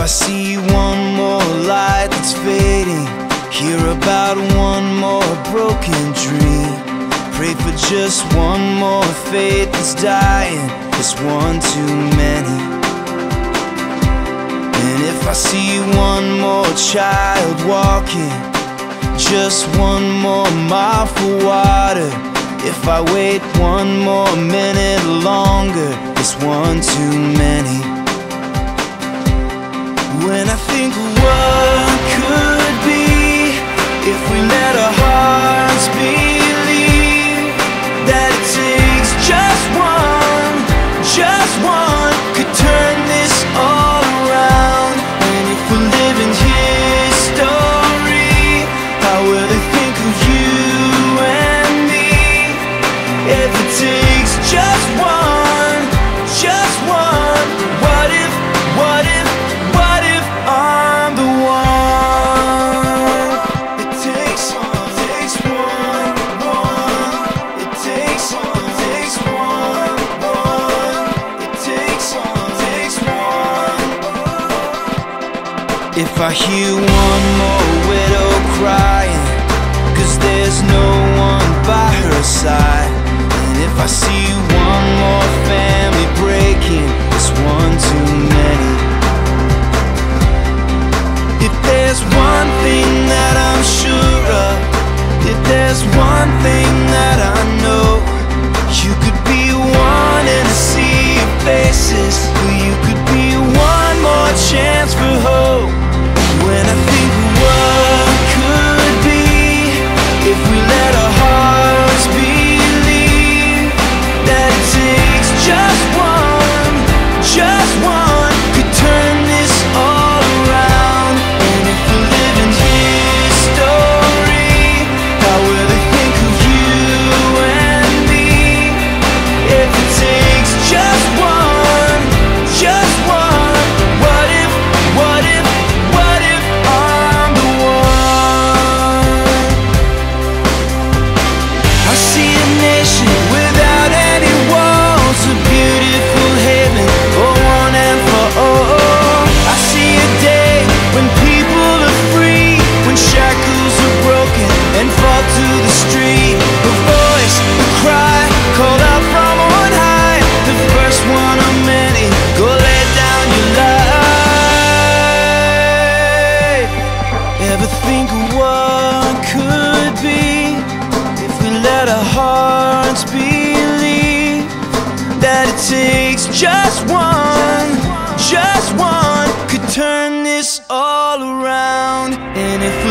I see one more light that's fading, hear about one more broken dream, pray for just one more faith that's dying. It's one too many. And if I see one more child walking, just one more mile for water, if I wait one more minute longer, it's one too many. When I think of what could be, if we let our hearts believe that it takes just one could turn this all around. And if we're living history, how will they think of you and me? If it takes just one, what if if I hear one more widow crying, cause there's no one by her side. And if I see one more family breaking, it's one too many. If there's one thing that I'm sure of, if there's one thing that I know, you could be one in a sea of faces, or you could be one more chance for hope. When I think of what could be, if we let our hearts believe that it takes just one could turn this all around. And if we're living history, how will they think of you and me? If it takes just one, what if just one could turn this all around? And if we